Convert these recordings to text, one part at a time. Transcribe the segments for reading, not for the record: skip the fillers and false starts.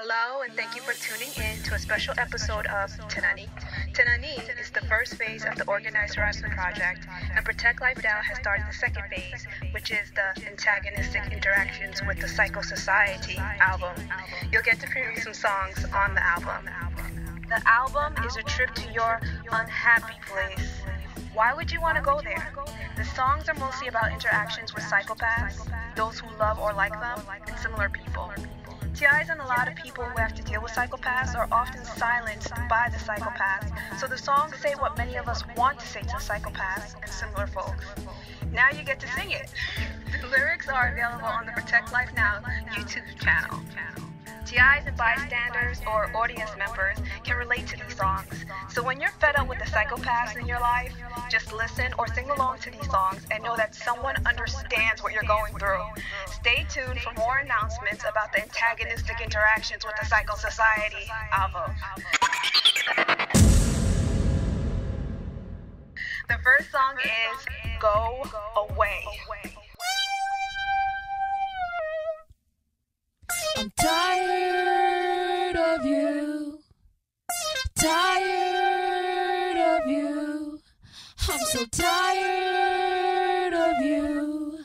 Hello, and thank you for tuning in to a special episode of Tenunni. Tenunni is the first phase of the Organized Harassment Project, and Protect Life Now has started the second phase, which is the antagonistic interactions with the Psycho Society album. You'll get to preview some songs on the album. The album is a trip to your unhappy place. Why would you want to go there? The songs are mostly about interactions with psychopaths, those who love or like them, and similar people. TIs and a lot of people who have to deal with psychopaths are often silenced by the psychopaths, so the songs say what many of us want to say to psychopaths and similar folks. Now you get to sing it. The lyrics are available on the Protect Life Now YouTube channel. TIs and bystanders or audience members can relate to these songs, so when you're fed up with the psychopaths in your life, just listen or sing along to these songs and know that someone understands what you're going through. Stay tuned for more announcements about the antagonistic interactions with the Psycho Society album. The first song is Go Away. I'm tired of you, tired of you. I'm so tired of you.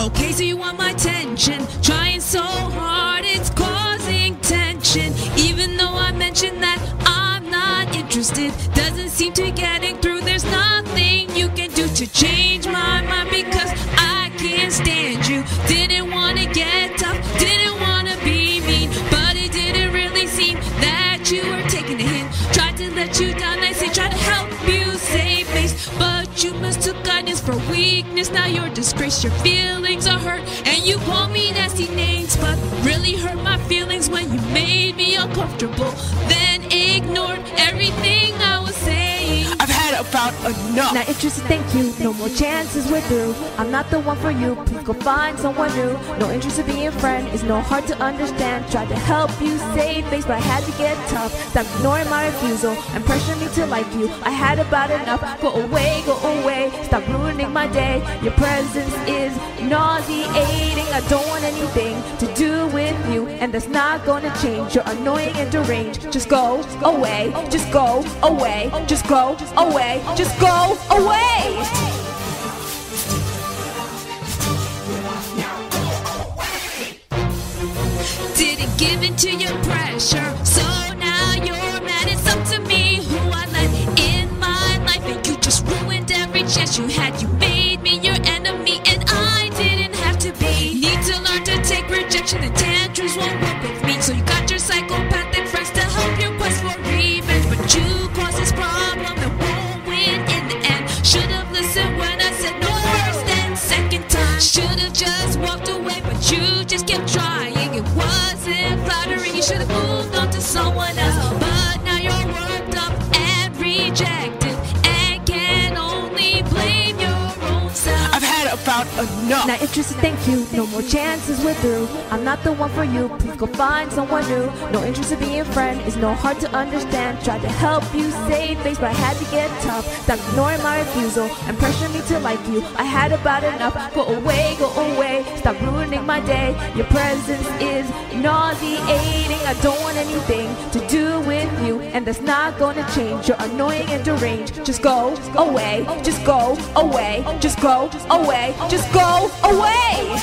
Okay, so you want my attention, trying so hard, it's causing tension. Even though I mentioned that I'm not interested, doesn't seem to be getting through. There's nothing you can do to change my mind because I can't stand you. Didn't want to get tough, didn't want to be mean, but it didn't really seem that you were taking a hint. Tried to let you down nicely, tried to help you save face, but you mistook kindness for weakness. Now you're disgraced, your feelings are hurt, and you call me nasty names, but really hurt my feelings when you made me uncomfortable, then ignored everything I was saying. I've had about enough. Not interested, thank you. No more chances, we're through. I'm not the one for you, please go find someone new. No interest in being a friend, it's no hard to understand. Tried to help you save face, but I had to get tough. Stop ignoring my refusal and pressure me to like you. I had about enough. Go away, go away. Stop ruining my day. Your presence is nauseating. I don't want anything to do with you, and that's not gonna change. You're annoying and deranged. Just go away, just go away, just go away, just go away. Didn't give in to your pressure, so now you're mad. It's up to me who I let in my life, and you just ruined every chance you had. You made me your enemy, and I didn't have to be. Need to learn to take rejection, and tantrums won't work with me. So you got your psychopathic friends to help your quest for revenge, but you caused this problem and won't win in the end. Should have listened when I said no first and second time. Should have just walked away, but you just kept trying. You should have moved on to someone else, but now you're worked up and rejected and can only blame your own self. I've had about enough. Not interested, thank you. No more chances, we're through. I'm not the one for you, please go find someone new. No interest in being a friend, it's no hard to understand. Tried to help you save face, but I had to get tough. Stop ignoring my refusal and pressure me to like you. I had about enough. Go away, go away. Stop ruining my day. Your presence is nauseating. I don't want anything to do with you, and that's not gonna change. You're annoying and deranged. Just go away, just go away, just go away, just go away.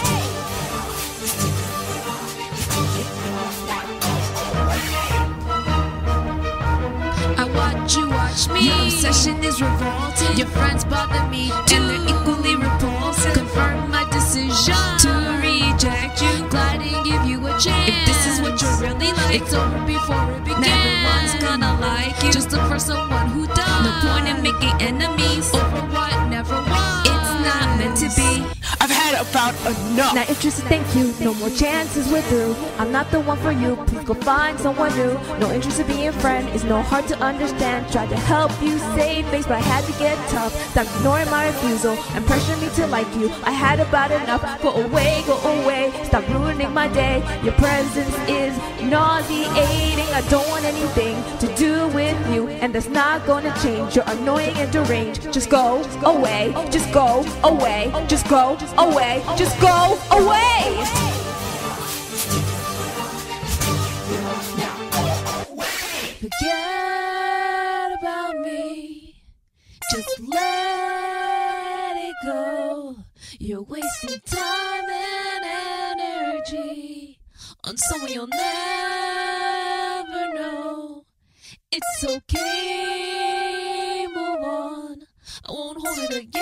I watch you watch me. Your obsession is revolting. Your friends bother me too, and they're equally repulsive. Confirm my decision to reject you. Glad I didn't give you a chance. If this is what you're really like, it's over before it begins. Everyone's gonna like you. Just look for someone who does. No point in making enemies over what never was. It's not meant to be. I've had about enough. Not interested, thank you. No more chances, we're through. I'm not the one for you, please go find someone new. No interest in being a friend, it's no hard to understand. Tried to help you save face, but I had to get tough. Stop ignoring my refusal and pressure me to like you. I had about enough. Go away, go away. Stop ruining my day. Your presence is nauseating. I don't want anything to do with you, and that's not gonna change. You're annoying and deranged. Just go away, just go away, just go away, just go away. You're wasting time and energy on someone you'll never know. It's okay, move on. I won't hold it against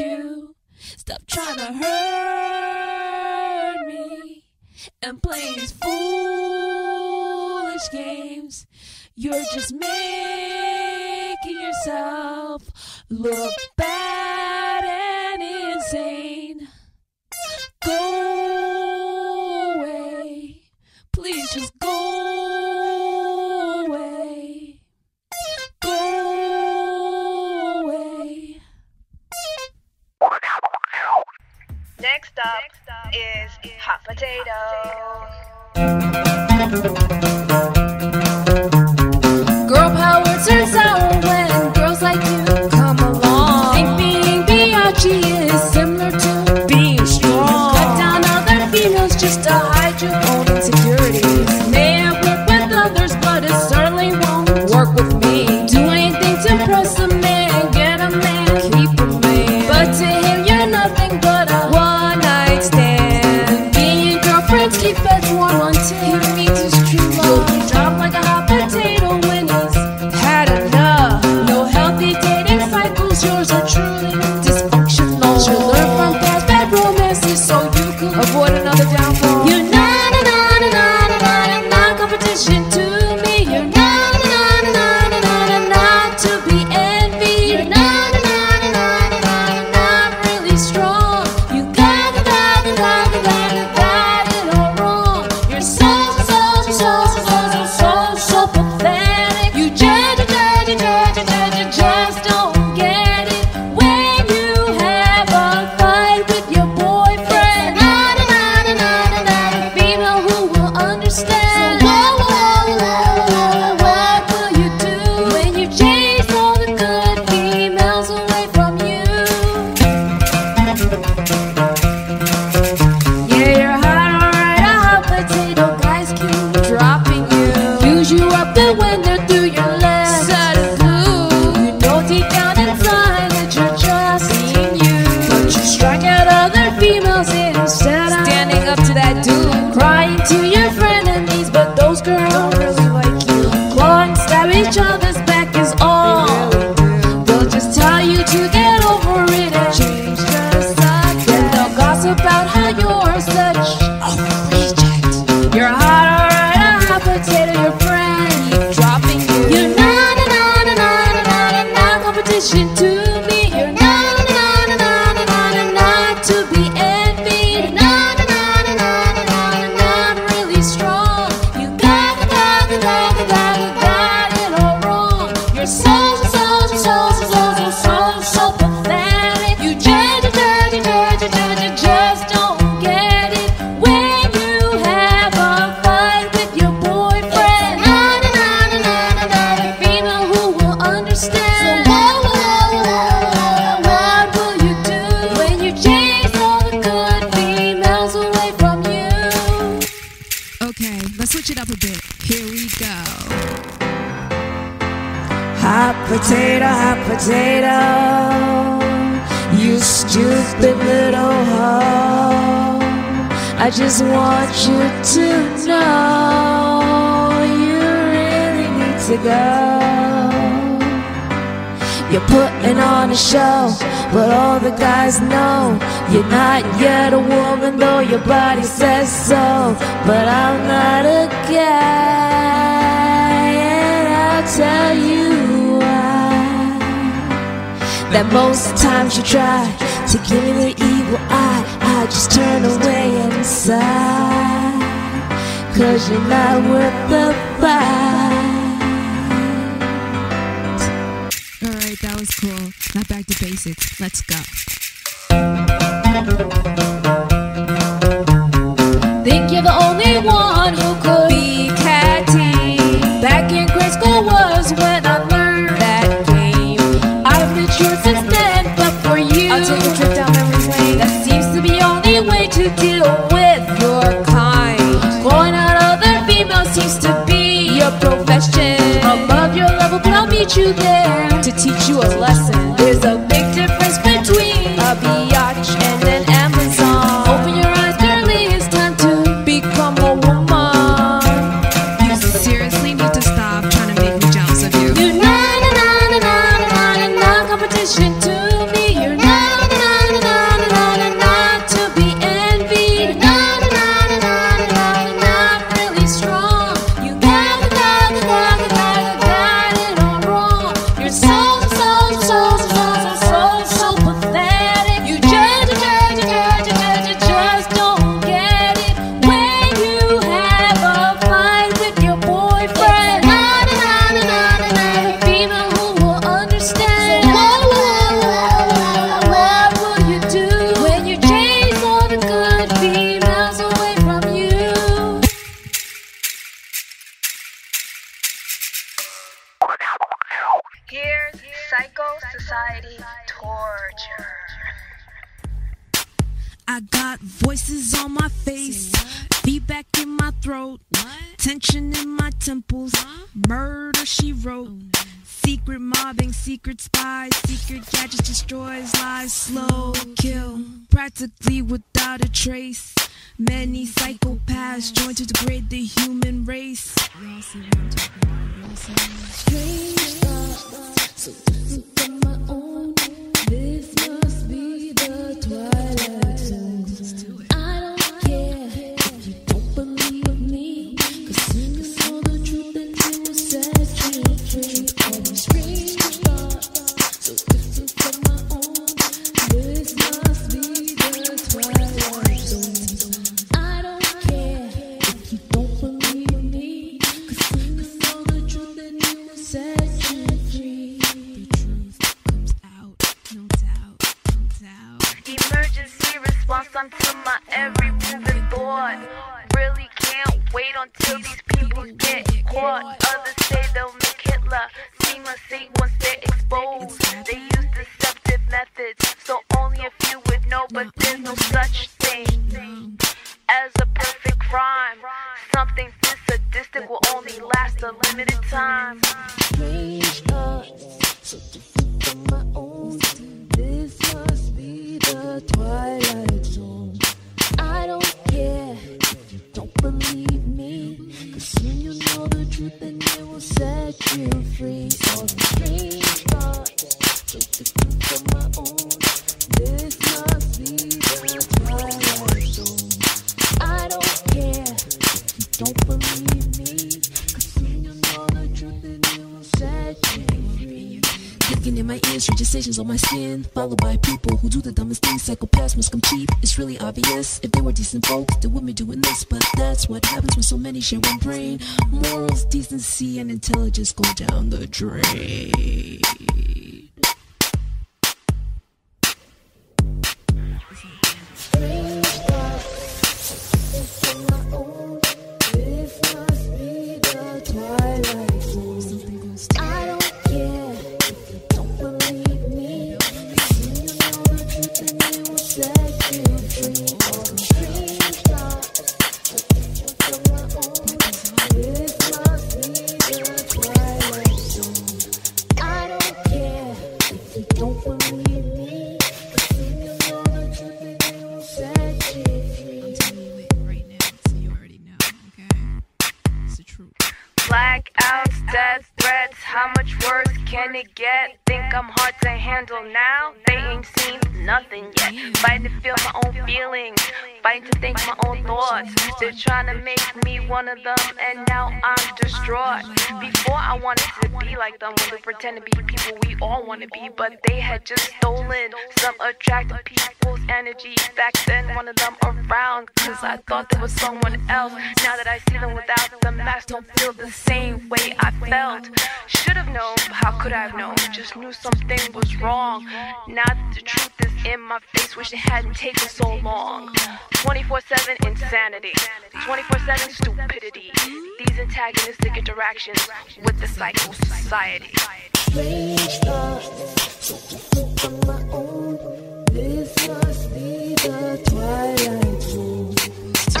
you. Stop trying to hurt me and play these foolish games. You're just making yourself look bad and insane. Go away. Please just go away. Go away. Next up is hot potato. Girl power turns out when girls like you come along. Think being biatchy is similar to being strong. Cut down other females just to hide your own insecurities. May have worked with others, but it certainly won't work with me. Do anything to impress a man, get a man, keep a man. But to him you're nothing but a one night stand. Being girlfriends keep that warm until he meets his true love. You'll be dropped like a hot potato when he's had enough. No healthy dating cycles, yours are truly dysfunctional. Should learn from past bad romances so you could avoid another downfall. You're not competition to me. You're not to be envied. You're not really strong. You got it all wrong. You're so pathetic. You just don't get it. When you have a fight with your boyfriend, not a female who will understand. So what will you do when you chase all the good females away from you? Yeah, you're hot, alright, a hot potato. Guys keep dropping you. Use you up the window through your legs. Set a glue. You know deep down inside that you're just being used. But you strike out other females instead of standing up to that dude. Crying to your frenemies, but those girls don't really like you. Claw and stab each other's back is all. They'll just tell you to get over it and change their side. Then they'll gossip about how you're such a reject. You're hot, alright, a hot potato. Your friend keep dropping you. You're not competition to me. You're not to be envied. You're not really strong. You got it all wrong. You're so pathetic. You just don't get it. When you have a fight with your boyfriend, not a female who will understand. So what will you do when you chase all the good females away from you? Okay, let's switch it up a bit. Here we go. Hot potato, you stupid little hoe. I just want you to know you really need to go. You're putting on a show, but all the guys know you're not yet a woman, though your body says so. But I'm not a guy, and I'll tell you why. That most times you try to give me the evil eye, I just turn away and sigh. 'Cause you're not worth the fight. Alright, that was cool. Now back to basics. Let's go. Think you're the only one who could be catty. Back in grade school was when I learned that game. I've been true since then, but for you I'll take a trip down memory lane. That seems to be the only way to deal with your kind. Going out other females seems to be your profession. Above your level, but I'll meet you there to teach you a lesson. There's a big difference between a be miles away from you. Here's Psycho Society torture. I got voices on my face, feedback in my throat, tension in my temples, murder she wrote. Secret mobbing, secret spies, secret gadgets, destroys lies, slow kill, practically without a trace. Many psychopaths join to degrade the human race. Strange thoughts, so distant from my own. This must be the twilight zone. I don't care if you don't believe me, 'cause when you saw the truth and you were set free. Onto my every moving board. Really can't wait until these people get caught. Others say they'll make Hitler seem a saint once they're exposed. They use deceptive methods, so only a few would know. But there's no such thing as a perfect crime. Something this sadistic will only last a limited time. Strange thoughts, so different from my own. This must be the twilight zone. I don't care if you don't believe me, 'cause when you know the truth then it will set you free. All the strange thoughts, so different from my own. This must be the twilight zone. I don't care if you don't believe me, 'cause when you know the truth then it will set you free. Clicking in my ears, strange sensations on my skin, followed by people who do the dumbest things. Psychopaths must come cheap, it's really obvious. If they were decent folks, they wouldn't be doing this. But that's what happens when so many share one brain. Morals, decency, and intelligence go down the drain. Blackouts, death threats, how much worse can it get? Think I'm hard to handle now? They ain't seen nothing yet. Fighting to feel my own feelings, fighting to think my own thoughts. They're trying to make me one of them, and now I'm distraught. Before I wanted to be like them, when they pretend to be people we all want to be. But they had just stolen some attractive people's energy. Back then, one of them around, 'cause I thought there was someone else. Now that I see them without them, I don't feel the same way I felt. Should have known, but how could I have known? Just knew something was wrong. Now that the truth is in my face, wish it hadn't taken so long. 24/7 insanity, 24/7 stupidity. These antagonistic interactions with the Psycho Society. Strange thoughts, so different from my own. This must be the twilight zone.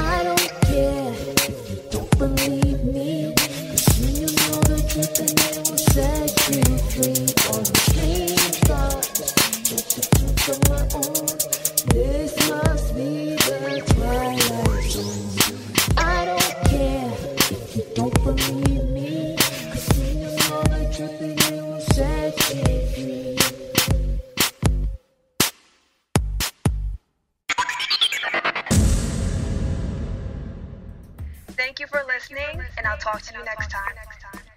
I don't care if you don't believe me, 'cause when you know the truth then it will set you free. All the strange thoughts, so different from my own. This must be the twilight zone. I don't care if you don't believe me, 'cause when you know the truth then it will set you free. Thank you for listening, and I'll talk to you next time.